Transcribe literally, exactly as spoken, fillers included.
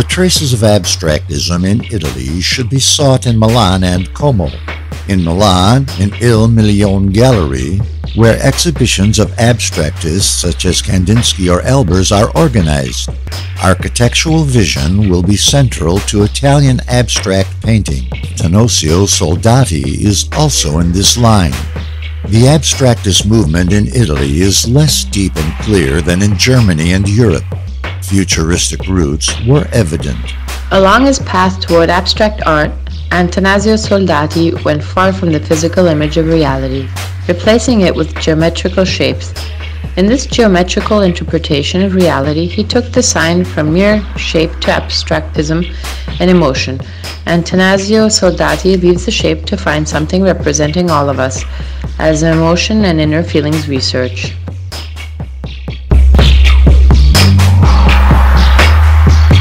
The traces of abstractism in Italy should be sought in Milan and Como. In Milan, in Il Milione Gallery, where exhibitions of abstractists such as Kandinsky or Albers are organized. Architectural vision will be central to Italian abstract painting. Atanasio Soldati is also in this line. The abstractist movement in Italy is less deep and clear than in Germany and Europe. Futuristic roots were evident. Along his path toward abstract art, Atanasio Soldati went far from the physical image of reality, replacing it with geometrical shapes. In this geometrical interpretation of reality, he took the sign from mere shape to abstractism and emotion. Atanasio Soldati leaves the shape to find something representing all of us, as emotion and inner feelings research.